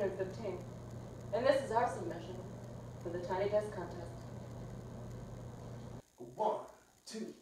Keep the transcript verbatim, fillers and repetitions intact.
one hundred fifteen. And this is our submission for the Tiny Desk Contest. One, two.